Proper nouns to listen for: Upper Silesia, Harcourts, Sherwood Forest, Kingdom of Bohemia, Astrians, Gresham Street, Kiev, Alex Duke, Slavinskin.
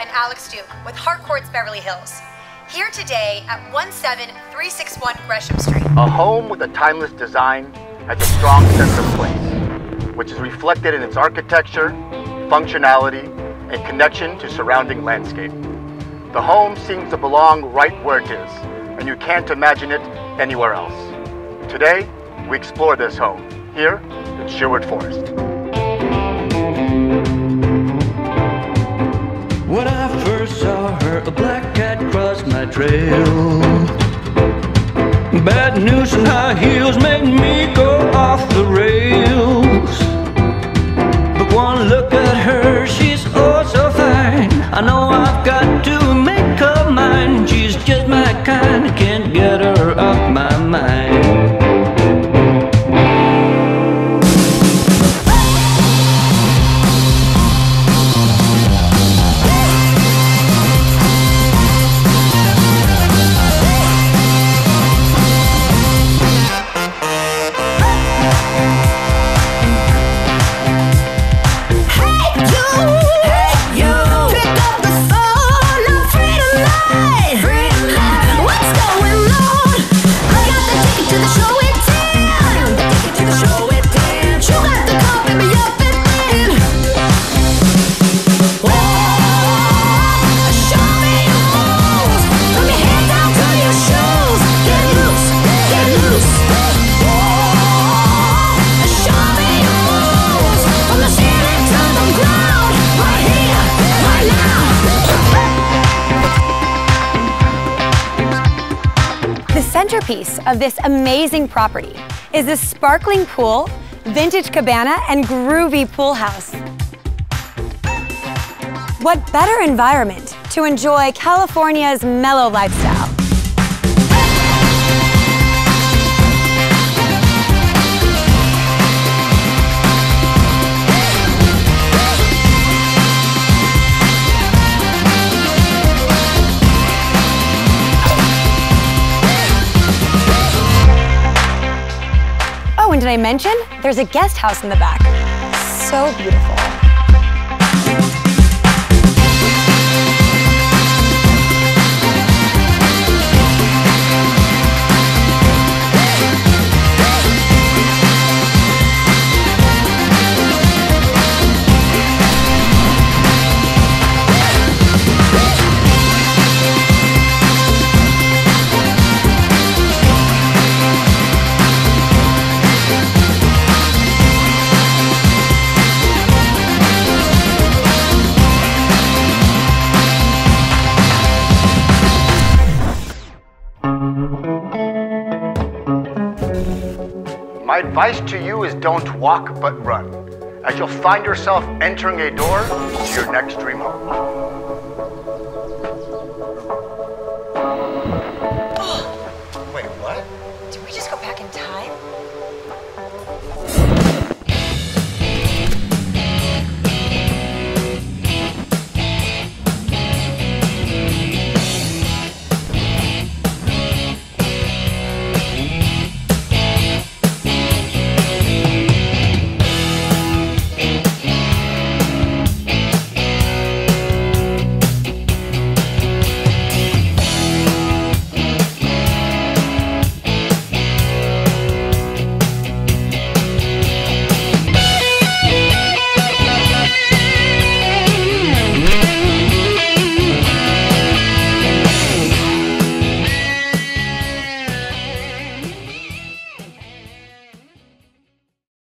and Alex Duke with Harcourts Beverly Hills. Here today at 17361 Gresham Street. A home with a timeless design has a strong sense of place, which is reflected in its architecture, functionality, and connection to surrounding landscape. The home seems to belong right where it is, and you can't imagine it anywhere else. Today, we explore this home here in Sherwood Forest. When I first saw her, a black cat crossed my trail. Bad news and high heels made me go off the rails. But one look at her, she's oh so fine. I know I've got to make her mine. She's just my kind, I can't get her off my mind. The centerpiece of this amazing property is this sparkling pool, vintage cabana, and groovy pool house. What better environment to enjoy California's mellow lifestyle? And did I mention there's a guest house in the back? So beautiful. My advice to you is don't walk, but run, as you'll find yourself entering a door to your next dream home.